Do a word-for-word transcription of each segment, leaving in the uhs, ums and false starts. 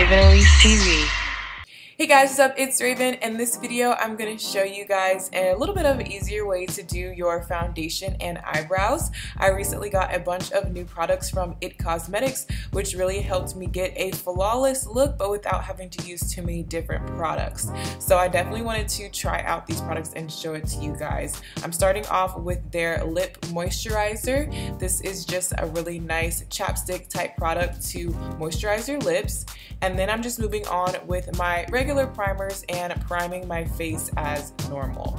RavenElyseTV. Hey guys, what's up? It's Raven, and this video I'm going to show you guys a little bit of an easier way to do your foundation and eyebrows. I recently got a bunch of new products from I T Cosmetics, which really helped me get a flawless look but without having to use too many different products. So I definitely wanted to try out these products and show it to you guys. I'm starting off with their lip moisturizer. This is just a really nice chapstick type product to moisturize your lips, and then I'm just moving on with my regular primers and priming my face as normal.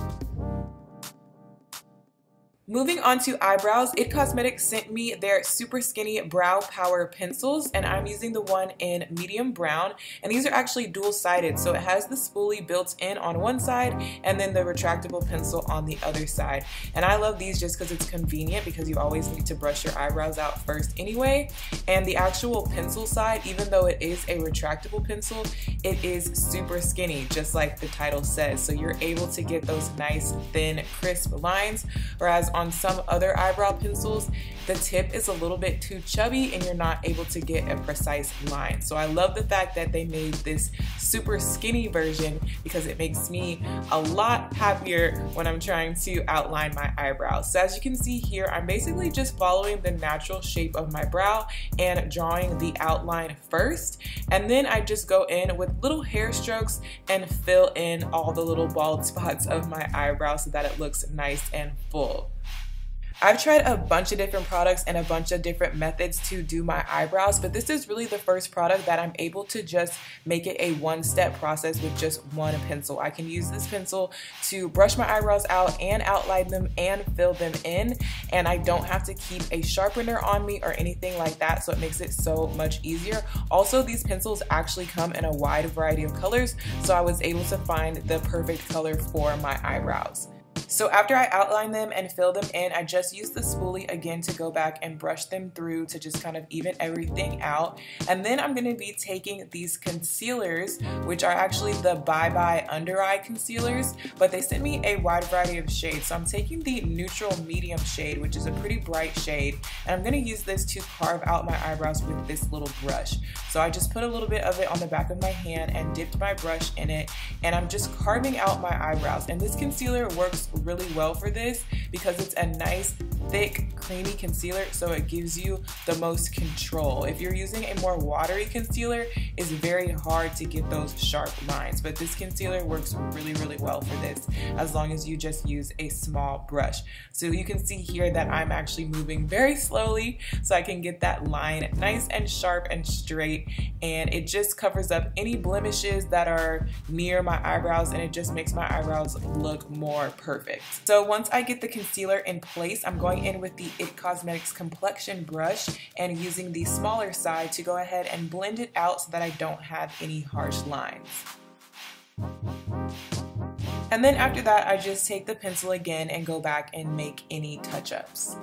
Moving on to eyebrows, I T Cosmetics sent me their Super Skinny Brow Power Pencils, and I'm using the one in medium brown, and these are actually dual-sided, so it has the spoolie built in on one side and then the retractable pencil on the other side. And I love these just because it's convenient, because you always need to brush your eyebrows out first anyway. And the actual pencil side, even though it is a retractable pencil, it is super skinny, just like the title says, so you're able to get those nice, thin, crisp lines, whereas on On some other eyebrow pencils, the tip is a little bit too chubby and you're not able to get a precise line. So I love the fact that they made this super skinny version, because it makes me a lot happier when I'm trying to outline my eyebrows. So as you can see here, I'm basically just following the natural shape of my brow and drawing the outline first, and then I just go in with little hair strokes and fill in all the little bald spots of my eyebrow so that it looks nice and full. I've tried a bunch of different products and a bunch of different methods to do my eyebrows, but this is really the first product that I'm able to just make it a one-step process with just one pencil. I can use this pencil to brush my eyebrows out and outline them and fill them in, and I don't have to keep a sharpener on me or anything like that, so it makes it so much easier. Also, these pencils actually come in a wide variety of colors, so I was able to find the perfect color for my eyebrows. So after I outline them and fill them in, I just use the spoolie again to go back and brush them through to just kind of even everything out. And then I'm going to be taking these concealers, which are actually the Bye Bye Under Eye concealers, but they sent me a wide variety of shades. So I'm taking the neutral medium shade, which is a pretty bright shade, and I'm going to use this to carve out my eyebrows with this little brush. So I just put a little bit of it on the back of my hand and dipped my brush in it, and I'm just carving out my eyebrows. And this concealer works really well for this because it's a nice thick creamy concealer, so it gives you the most control. If you're using a more watery concealer, it's very hard to get those sharp lines, but this concealer works really really well for this as long as you just use a small brush. So you can see here that I'm actually moving very slowly so I can get that line nice and sharp and straight, and it just covers up any blemishes that are near my eyebrows, and it just makes my eyebrows look more perfect. So once I get the concealer in place, I'm going in with the I T Cosmetics Complexion Brush and using the smaller side to go ahead and blend it out so that I don't have any harsh lines. And then after that, I just take the pencil again and go back and make any touch-ups.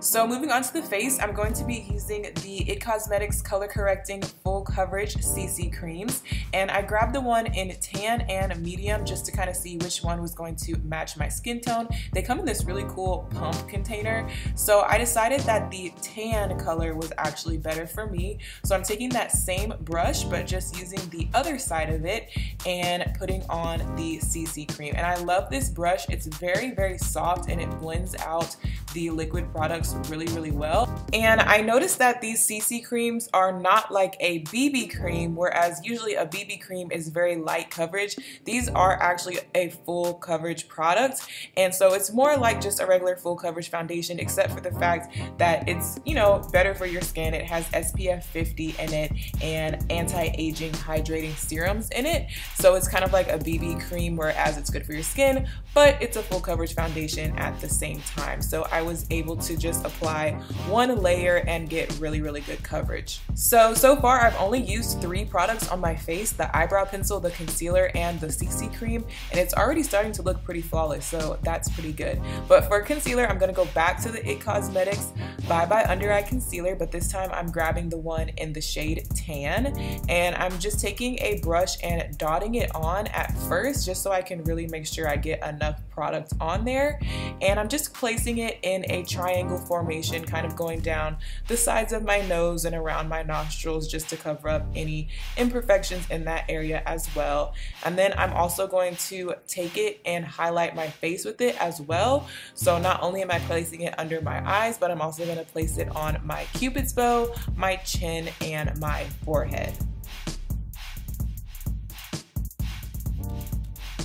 So moving on to the face, I'm going to be using the I T Cosmetics Color Correcting Full Coverage C C Creams, and I grabbed the one in tan and medium just to kind of see which one was going to match my skin tone. They come in this really cool pump container, so I decided that the tan color was actually better for me. So I'm taking that same brush but just using the other side of it and putting on the C C cream. And I love this brush. It's very very soft and it blends out the liquid product really really well. And I noticed that these C C creams are not like a B B cream, whereas usually a B B cream is very light coverage. These are actually a full coverage product, and so it's more like just a regular full coverage foundation, except for the fact that it's, you know, better for your skin. It has S P F fifty in it and anti-aging hydrating serums in it, so it's kind of like a B B cream, whereas it's good for your skin, but it's a full coverage foundation at the same time. So I was able to just apply one layer and get really really good coverage. So so far I've only used three products on my face: the eyebrow pencil, the concealer, and the C C cream, and it's already starting to look pretty flawless, so that's pretty good. But for concealer, I'm gonna go back to the I T Cosmetics Bye Bye Under Eye concealer, but this time I'm grabbing the one in the shade tan, and I'm just taking a brush and dotting it on at first just so I can really make sure I get enough product on there. And I'm just placing it in in a triangle formation, kind of going down the sides of my nose and around my nostrils just to cover up any imperfections in that area as well. And then I'm also going to take it and highlight my face with it as well. So not only am I placing it under my eyes, but I'm also going to place it on my cupid's bow, my chin, and my forehead.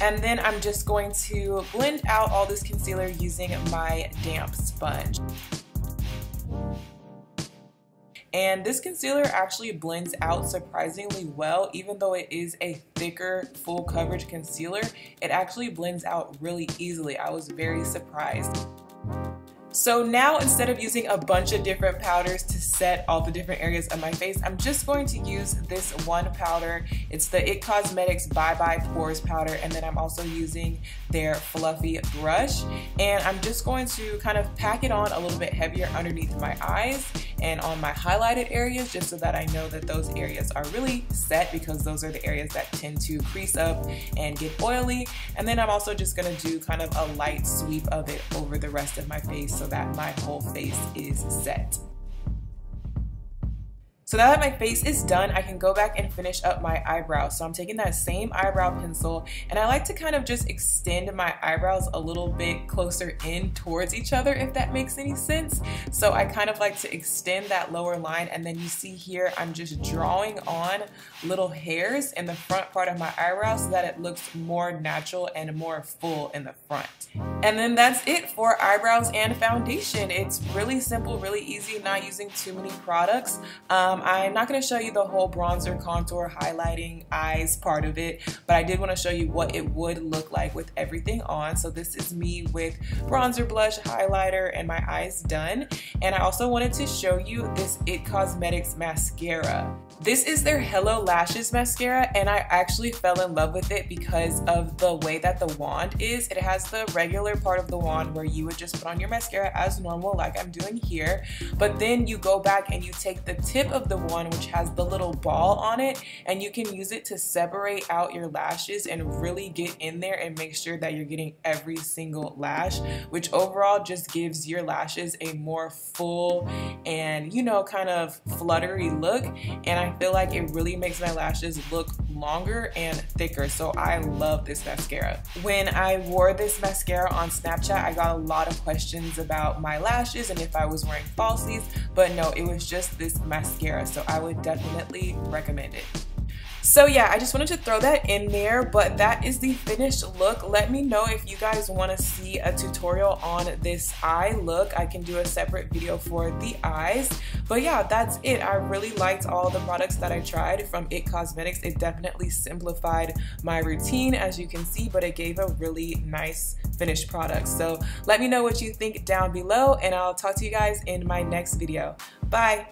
And then I'm just going to blend out all this concealer using my damp sponge. And this concealer actually blends out surprisingly well. Even though it is a thicker full coverage concealer, it actually blends out really easily. I was very surprised. So now, instead of using a bunch of different powders to set all the different areas of my face, I'm just going to use this one powder. It's the I T Cosmetics Bye Bye Pores Powder, and then I'm also using their Fluffy Brush. And I'm just going to kind of pack it on a little bit heavier underneath my eyes and on my highlighted areas, just so that I know that those areas are really set, because those are the areas that tend to crease up and get oily. And then I'm also just going to do kind of a light sweep of it over the rest of my face, so that my whole face is set. So now that my face is done, I can go back and finish up my eyebrows. So I'm taking that same eyebrow pencil, and I like to kind of just extend my eyebrows a little bit closer in towards each other, if that makes any sense. So I kind of like to extend that lower line, and then you see here I'm just drawing on little hairs in the front part of my eyebrows so that it looks more natural and more full in the front. And then that's it for eyebrows and foundation. It's really simple, really easy, not using too many products. Um, I'm not going to show you the whole bronzer, contour, highlighting, eyes part of it, but I did want to show you what it would look like with everything on. So this is me with bronzer, blush, highlighter, and my eyes done. And I also wanted to show you this I T Cosmetics mascara. This is their Hello Lashes mascara, and I actually fell in love with it because of the way that the wand is. It has the regular part of the wand where you would just put on your mascara as normal, like I'm doing here, but then you go back and you take the tip of the wand, which has the little ball on it, and you can use it to separate out your lashes and really get in there and make sure that you're getting every single lash, which overall just gives your lashes a more full and, you know, kind of fluttery look. And I I feel like it really makes my lashes look longer and thicker, so I love this mascara. When I wore this mascara on Snapchat, I got a lot of questions about my lashes and if I was wearing falsies, but no, it was just this mascara, so I would definitely recommend it. So yeah, I just wanted to throw that in there, but that is the finished look. Let me know if you guys want to see a tutorial on this eye look. I can do a separate video for the eyes. But yeah, that's it. I really liked all the products that I tried from I T Cosmetics. It definitely simplified my routine, as you can see, but it gave a really nice finished product. So let me know what you think down below, and I'll talk to you guys in my next video. Bye!